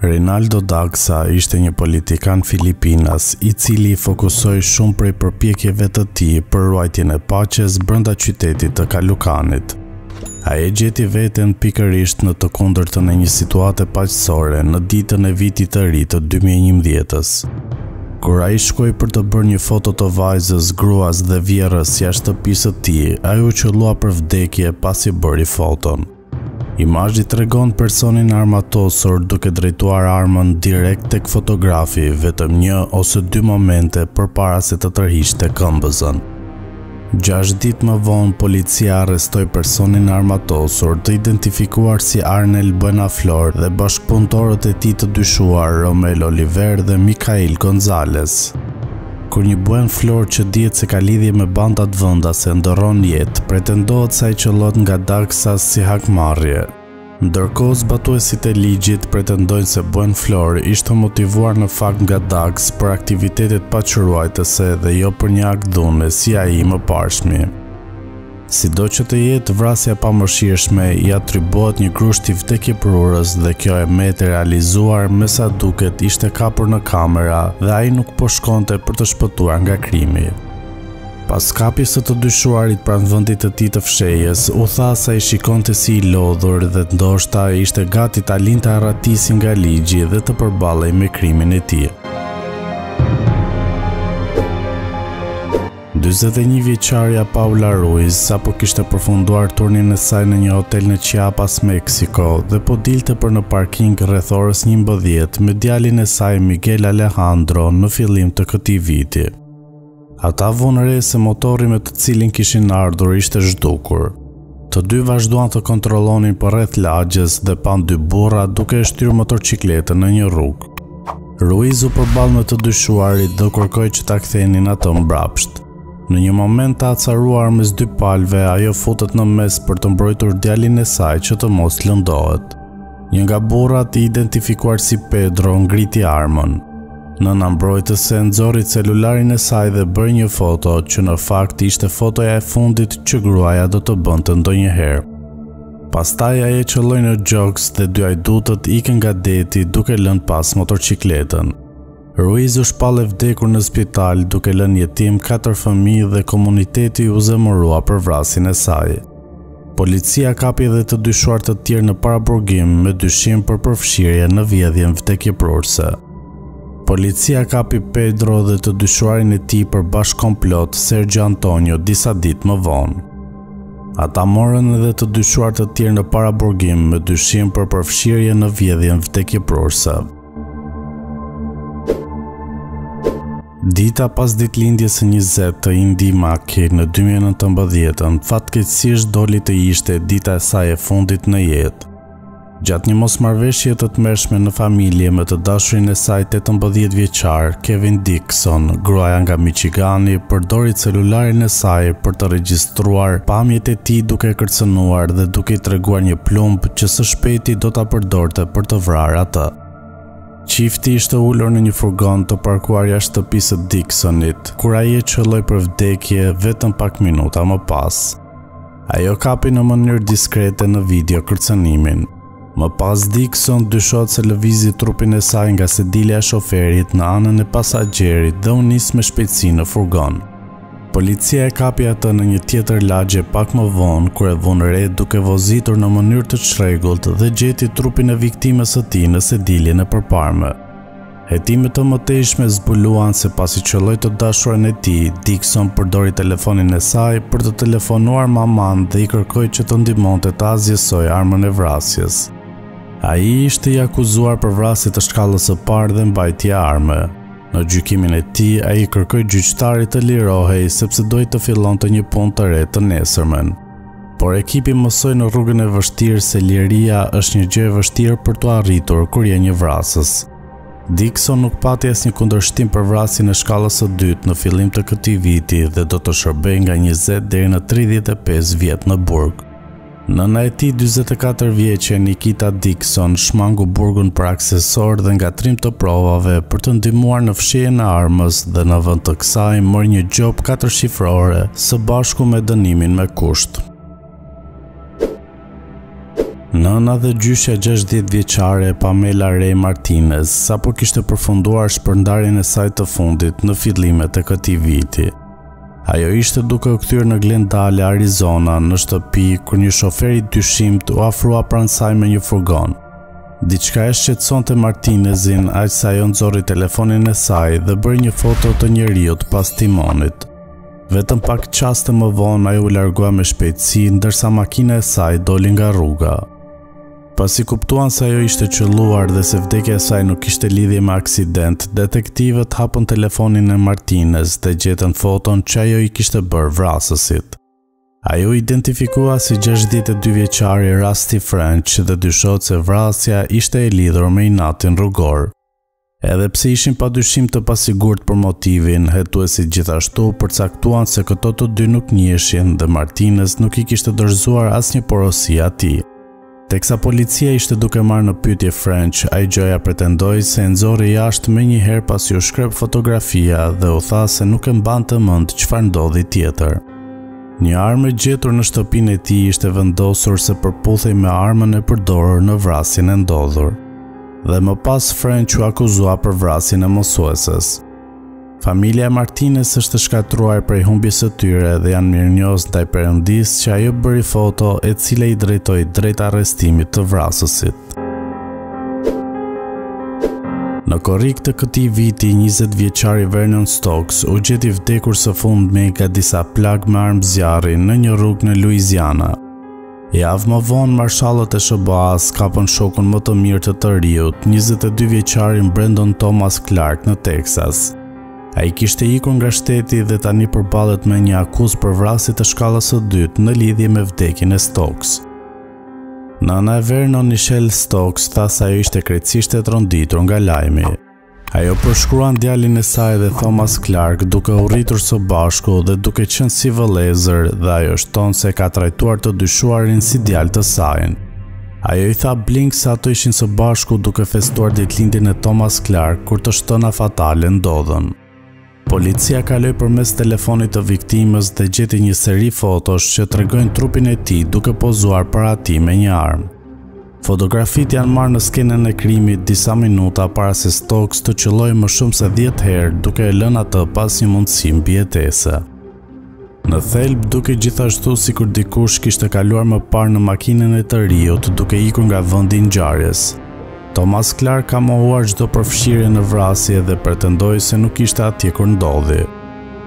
Reynaldo Dagsa ishte një politikan Filipinas I cili I fokusoi shumë prej përpjekjeve të tij për ruajtjen e paqes brenda qytetit të Kalukanit. Ai gjeti veten pikërisht në të kundërtën e një situate paqësore në ditën e vitit të ri të 2011-s. Kur ai shkoi për të bërë një foto të vajzës, gruas dhe vjerrës jashtë shtëpisë së tij, ai u qellua për vdekje pasi bëri foton. Imazhi tregon personin armatosur duke drejtuar armën direkt tek fotografi, vetëm një ose dy momente përpara se të tërhiqte këmbëzën. 6 ditë më vonë, policia arrestoi personin armatosur të identifikuar si Arnel Buenaflor dhe bashkëpunëtorët e tij të dyshuar Romel Oliver dhe Mikail Gonzalez. Kur një Buenaflor që dihet se ka lidhje me bandat vendase ndërron jetë, pretendohet se ai qellot nga Dagsa si hakmarrje. Ndërkohë zbatuesit e ligjit pretendojnë se Buenaflor ishte motivuar në fakt nga Dags për aktivitetet paqëruajtëse dhe jo për një akt dhune si ai I mëparshmi. Sido që të jetë, vrasja e pamëshirshme I atribuohet një grushti vdekjeprurës dhe kjo e met e realizuar me sa duket ishte kapur në kamera dhe ai nuk po shkonte për të shpëtuar nga krimi. Pas kapjes së të dyshuarit pranë vendit të tij të fshehjes, u tha se ai shikonte si I lodhur dhe ndoshta ishte gati ta linte arratisin nga ligji dhe të përballej me krimin e tij. 41 vjeçaria Paula Ruiz sapo kishte përfunduar turnin e saj në një hotel në Chiapas, Mexico dhe po dilte për në parking rreth orës 11 me djalin e saj Miguel Alejandro në fillim të këtij viti. Ata vonë re se motori me të cilin kishin ardhur ishte zhdukur. Të dy vazhduan të kontrollonin për rreth lagjes dhe pan dy burra duke e shtyrë motorçikletën në një rrugë. Ruiz u përball me të dyshuarit dhe kërkoi që ta kthenin atë mbrapsht. Në një moment të acaruar mes dy palve, ajo futet në mes për të mbrojtur djalin e saj që të mos lëndohet. Një nga burrat I identifikuar si Pedro ngriti armën. Nëna mbrojtëse nxorri celularin e saj dhe bëri një foto që në fakt ishte fotoja e fundit që gruaja do të bënte ndonjëherë. Pastaj ajo qelloi në gjoks dhe dy ajdutët ikën nga deti duke lënë pas motorçikletën. Ruiz u shpall e vdekur në spital duke lënë jetim 4 fëmijë dhe komuniteti u zemërua për vrasjen e saj. Policia kapi edhe të dyshuar të tjerë në paraburgim me dyshim për përfshirje në vjedhjen vdekjeprurëse. Policia kapi Pedro dhe të dyshuarin e tij për bashkomplot Sergio Antonio disa ditë më vonë. Ata morën edhe të dyshuar të tjerë në paraburgim me dyshim për përfshirje në vjedhjen vdekjeprurëse. Dita pas ditëlindjes së 20 të Indi Maki në 2019, fatkeqësisht doli të ishte dita e saj e fundit në jetë. Gjatë një mosmarrëveshje të tmerrshme në familje me të dashurin e saj 18 vjeçar, Kevin Dixon, gruaja nga Michigani, përdori celularin e saj për të regjistruar pamjet e tij duke kërcënuar dhe duke I treguar një plumb që së shpejti do ta përdorte për të vrarë atë. Çifti ishte ulur në një furgon të parkuar jashtë shtëpisë së Dixonit, kur ai e qelloi për vdekje vetëm pak minuta më pas. Ajo kapi në mënyrë diskrete në video kërcënimin. Më pas Dixon dyshohet se lëvizi trupin e saj nga sedilja e shoferit në anën e pasagjerit dhe u nis me shpejtësi në furgon. Policia e kapi atë në një tjetër lagje pak më vonë, kur e vonë re duke vozitur në mënyrë të çrregullt dhe gjeti trupin e viktimës së tij në sediljen e përparme. Hetimet e mëtejshme zbuluan se pasi qelloi të dashurin e tij, Dixon përdori telefonin e saj për të telefonuar maman dhe I kërkoi që të ndihmonte ta azgjësojë armën e vrasjes. Ai ishte I akuzuar për vrasje të shkallës së parë dhe mbajtje arme. Në gjykimin e tij, ai kërkoi gjyqtarit të lirohej sepse doi të fillonte një punë të re të nesërmen. Por ekipi mësoi në rrugën e vështirë se liria është një gjë e vështirë për t'u arritur kur je një vrasës. Dixon nuk pati asnjë kundërshtim për vrasjen e shkallës së dytë në fillim të këtij viti dhe do të shërbejë nga 20 deri në 35 vjet në burg. Nëna e tij 44 vjeçe Nikita Dixon shmangu burgun për aksesor dhe ngatrim të provave për të ndihmuar në fshehjen e armës dhe në vend të kësaj mori një gjop 4-shifrore së bashku me dënimin me kusht. Nëna dhe gjyshja 60-vjeçare Pamela Rae Martinez sapo kishte përfunduar shpërndarjen e saj të fundit në fillimet e këtij viti. Ajo ishte duke u kthyer në Glendale, Arizona, në shtëpi kur një shofer I dyshimt u afrua pranë saj me një furgon. Diçka e shqetësonte Martinezin aq sa ajo nxorri telefonin e saj dhe bëri një foto të njeriu pas timonit. Vetëm pak çaste më vonë ajo u largua me shpejtësi ndërsa makina e saj doli nga rruga. Pasi kuptuan se ajo ishte qelluar dhe se vdekja e saj nuk kishte lidhje me aksident, detektivët hapën telefonin e Martinez dhe gjetën foton që ajo I kishte bërë vrasësit. Ajo identifikua si 62-vjeçari Rusty French dhe dyshohet se vrasja ishte e lidhur me inatin rrugor. Edhe pse ishin padyshim të pasigurt për motivin, hetuesit gjithashtu përcaktuan se këto të dy nuk njiheshin dhe Martinez nuk I kishte dorëzuar asnjë porosi atij. Teksa policia ishte duke marrë në pyetje French, ai gjoja pretendoi se nxorri jashtë me një herë pasi u shkrep fotografia dhe u tha se nuk e mbante mend çfarë ndodhi tjetër. Një armë gjetur në shtëpinë e tij ishte vendosur se përputhej me armën e përdorur në vrasjen e ndodhur, dhe më pas French u akuzua për vrasjen e mosuesës. Familja e Martinez është shkatruar prej humbjes së tyre dhe janë mirënjohës ndaj Perëndisë që ajo bëri foto e cila I drejtoi drejt arrestimit të vrasësit. Në korrik të këtij viti, 20-vjeçari Vernon Stokes u gjeti vdekur së fundmi nga disa plagë me armë zjarri në një rrugë në Louisiana. Javë më vonë, marshallët e SBA-s kapën shokun më të mirë të të riut, 22-vjeçarin Brandon Thomas Clark në Texas. Ai kishte ikur nga shteti dhe tani përballet me një akuzë për vrasje të shkallës së dytë në lidhje me vdekjen e Stokes. Nëna e Vernon, Nichelle Stokes, tha se ajo ishte krejtësisht e tronditur nga lajmi. Ajo përshkruan djalin e saj dhe Thomas Clark duke u rritur së bashku dhe duke qenë si vëllezër dhe ajo shton se ka trajtuar të dyshuarin si djalë të saj. Ajo I tha Blink se ato ishin së bashku duke festuar ditëlindjen e Thomas Clark kur të shtëna fatale ndodhën. Policia kaloi përmes telefonit të viktimës dhe gjeti një seri fotosh që tregojnë trupin e tij duke pozuar para tij me një armë. Fotografitë janë marrë në skenën e krimit disa minuta para se Stokes të qellojë më shumë se 10 herë duke e lënë atë pas një mundësi mbijetese. Në thelb duke gjithashtu sikur dikush kishte kaluar më parë në makinën e të riut duke ikur nga vendi I ngjarjes. Thomas Clark ka mohuar çdo përfshirje në vrasje dhe pretendoi se nuk ishte atje kur ndodhi.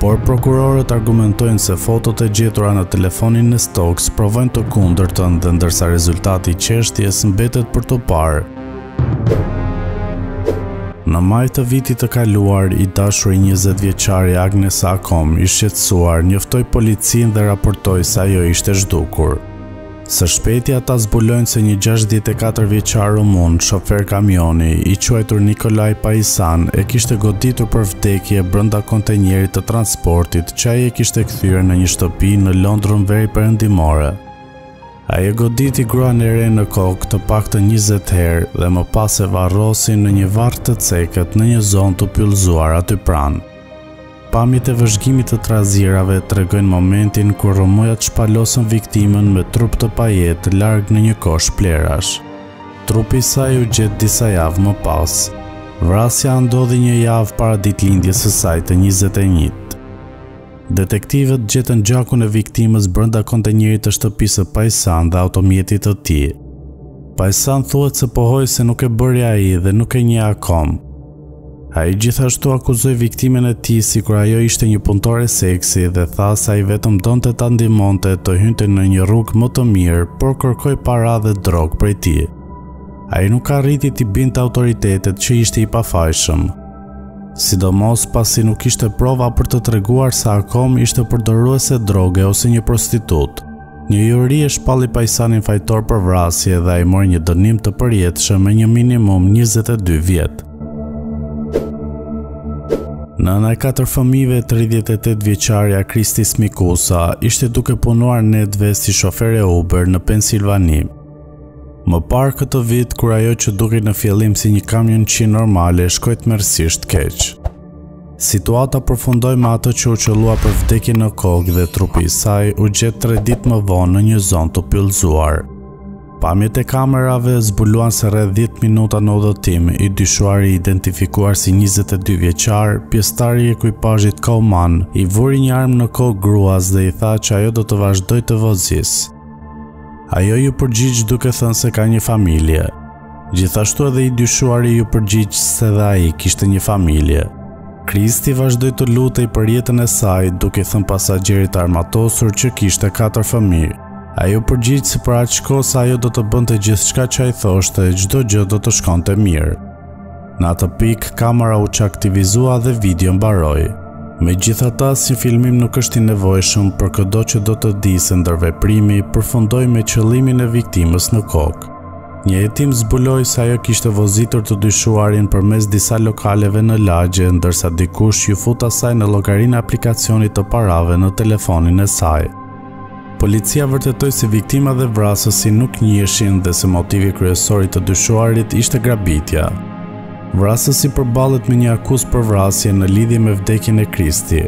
Por prokurorët argumentojnë se fotot e gjetura në telefonin e Stokes provojnë të kundërtën dhe ndërsa rezultati I çështjes mbetet për të parë. Në maj të vitit të kaluar, I dashuri 20-vjeçari Agnes Akom I shqetësuar njoftoi policinë dhe raportoi se ajo ishte zhdukur. Së shpejti ata zbulojnë se një 64-vjeçar rumun, shofer kamioni, I quajtur Nikolai Paisan, e kishte goditur për vdekje brenda kontenjerit të transportit që ai e kishte kthyer në një shtëpi në Londrën veri perëndimore. Ai e goditi gruan e re në kokë të paktën 20 herë dhe më pas e varrosi në një varr të cekët në një zonë të pyllëzuar aty pranë. Pamjet e vëzhgimit të trazirave tregojnë momentin kur rrëmujat shpalosën viktimën me trup të pajet larg në një kosh plerash. Trupi I saj u gjet disa javë më pas. Vrasja ndodhi një javë para ditëlindjes së saj të 21-it. Detektivët gjetën gjakun e viktimës brenda kontenjerit të shtëpisë Paisan dhe automjetit të tij. Paisan thuhet se pohoi se nuk e bëri ai dhe nuk e njeh akoma. Ai gjithashtu akuzoi viktimen e tij sikur ajo ishte një punëtore seksi dhe tha se ai vetëm donte ta ndihmonte të hynte në një rrugë më të mirë, por kërkoi para dhe drogë prej tij. Ai nuk arriti t'i binte autoritetet që ishte I pafajshëm, sidomos pasi nuk ishte prova për të treguar se Akom ishte përdoruese droge ose një prostitutë. Një juri e shpalli Paisanin fajtor për vrasje dhe ai mori një dënim të përjetshëm me një minimum 22 vjet. Nëna e 4 fëmijëve, 38-vjeçaria Kristi ishte duke punuar netve si shofere Uber në Pensilvani. Më parë këtë vit, kur ajo që duket në fillim si një kamionçi normale, shkoi tmerrsisht keq. Situata përfundoi me atë që u qellua për vdekje në kokë dhe trupi I saj u gjet 3 ditë më vonë në një zonë të pyllëzuar. Pamjet e kamerave zbuluan se rreth 10 minuta në udhëtim, I dyshuari identifikuar si 22 vjeçar, pjestari I ekipazhit Kauman, I vuri një armë në kokë gruas dhe I tha që ajo do të vazhdojë të vozisë. Ajo ju përgjigj duke thënë se ka një familje. Gjithashtu edhe I dyshuari ju përgjigj se dhe ai kishte një familje. Kristi vazhdoi të lutej për jetën e saj, duke thënë pasagjerit armatosur që kishte 4 fëmijë. Ajo përgjigj se për atë shkollë se ajo do të bënte gjithçka që ai thoshte, çdo gjë do të shkonte mirë. Në atë pikë kamera u çaktivizua dhe video mbaroi. Megjithatë, si filmim nuk është I nevojshëm për çdo që do të di se ndërveprimi përfundoi me qëllimin e viktimës në kokë. Një hetim zbuloi se ajo kishte vozitur të dyshuarin përmes disa lokaleve në lagje, ndërsa dikush ju fut asaj në llogarinë e aplikacionit të parave në telefonin e saj. Policia vërtetoi se viktima dhe vrasësi nuk njiheshin dhe se motivi kryesor I të dyshuarit ishte grabitja. Vrasësi përballet me një akuzë për vrasje në lidhje me vdekjen e Kristi.